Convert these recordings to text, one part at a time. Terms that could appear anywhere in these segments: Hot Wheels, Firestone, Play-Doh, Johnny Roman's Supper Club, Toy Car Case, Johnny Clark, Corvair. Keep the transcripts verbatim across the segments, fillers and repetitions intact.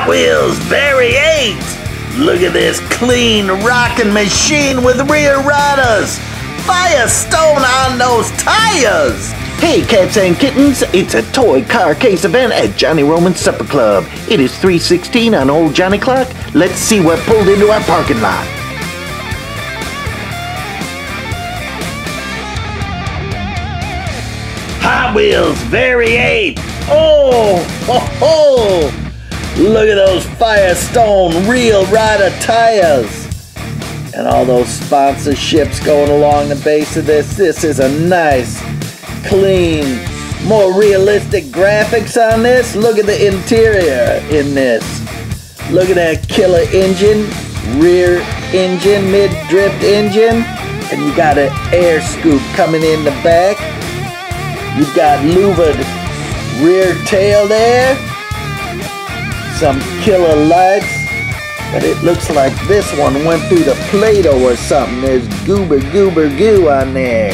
Hot Wheels Variate. Look at this clean rocking machine with rear riders. Firestone on those tires. Hey cats and kittens, it's a Toy Car Case event at Johnny Roman's Supper Club. It is three sixteen on old Johnny Clark. Let's see what pulled into our parking lot. Hot Wheels Variate. Oh, ho, ho. Look at those Firestone real rider tires. And all those sponsorships going along the base of this. This is a nice, clean, more realistic graphics on this. Look at the interior in this. Look at that killer engine, rear engine, mid-drift engine. And you got an air scoop coming in the back. You've got louvered rear tail there. Some killer lights. But it looks like this one went through the Play-Doh or something. There's goober goober goo on there.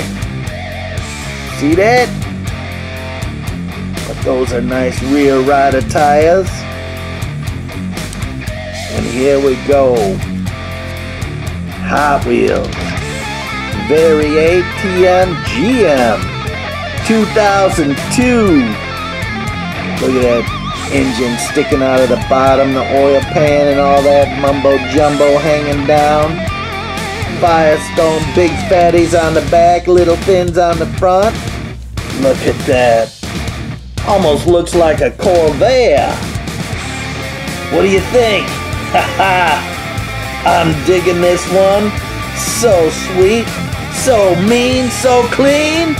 See that? But those are nice rear rider tires. And here we go. Hot Wheels Variate T M G M two thousand two. Look at that engine sticking out of the bottom, the oil pan and all that mumbo jumbo hanging down. Firestone big fatties on the back, little thins on the front. Look at that. Almost looks like a Corvair. What do you think? Haha! I'm digging this one. So sweet, so mean, so clean.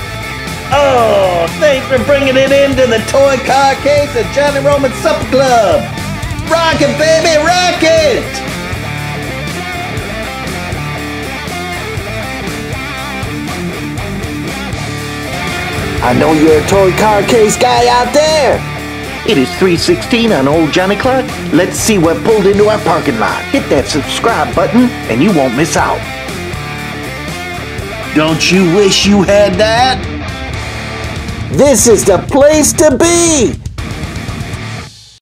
Oh, thanks for bringing it into the Toy Car Case at Johnny Roman's Supper Club. Rock it, baby, rock it! I know you're a Toy Car Case guy out there. It is three sixteen on old Johnny Clark. Let's see what pulled into our parking lot. Hit that subscribe button and you won't miss out. Don't you wish you had that? This is the place to be!